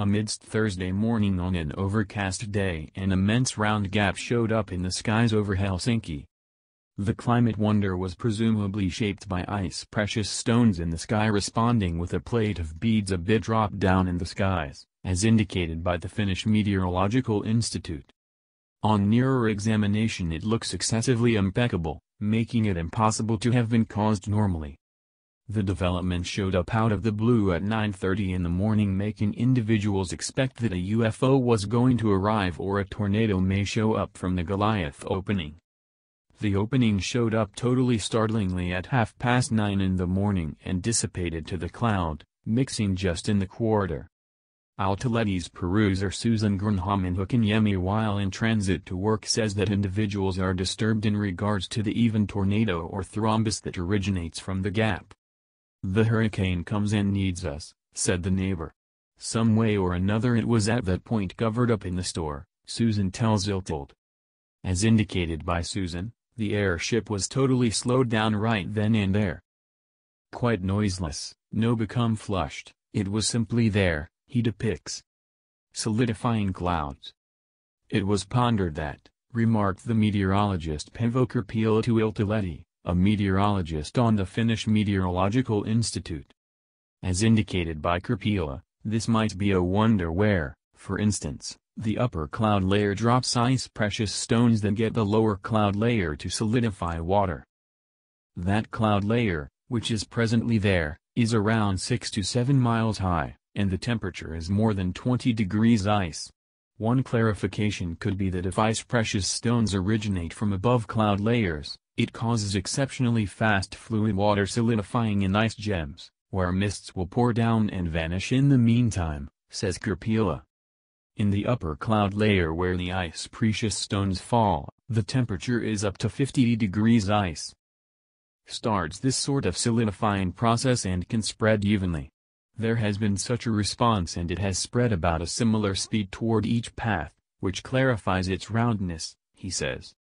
Amidst Thursday morning on an overcast day, an immense round gap showed up in the skies over Helsinki. The climate wonder was presumably shaped by ice-precious stones in the sky responding with a plate of beads a bit dropped down in the skies, as indicated by the Finnish Meteorological Institute. On nearer examination it looks excessively impeccable, making it impossible to have been caused normally. The development showed up out of the blue at 9:30 in the morning, making individuals expect that a UFO was going to arrive or a tornado may show up from the Goliath opening. The opening showed up totally startlingly at 9:30 in the morning and dissipated to the cloud, mixing just in the quarter. Iltalehti's peruser Susan Grunham in Hakaniemi while in transit to work says that individuals are disturbed in regards to the even tornado or thrombus that originates from the gap. "The hurricane comes and needs us," said the neighbor. Some way or another it was at that point covered up in the store, Susan tells Iltalehti. As indicated by Susan, the airship was totally slowed down right then and there. "Quite noiseless, no become flushed, it was simply there," he depicts. Solidifying clouds. "It was pondered that," remarked the meteorologist Paavo Korpila to Iltalehti, a meteorologist on the Finnish Meteorological Institute. As indicated by Korpila, this might be a wonder where, for instance, the upper cloud layer drops ice-precious stones that get the lower cloud layer to solidify water. That cloud layer, which is presently there, is around 6 to 7 miles high, and the temperature is more than 20 degrees ice. One clarification could be that if ice-precious stones originate from above cloud layers, it causes exceptionally fast fluid water solidifying in ice gems, where mists will pour down and vanish in the meantime, says Korpila. In the upper cloud layer where the ice-precious stones fall, the temperature is up to 50 degrees ice. Starts this sort of solidifying process and can spread evenly. There has been such a response and it has spread about a similar speed toward each path, which clarifies its roundness, he says.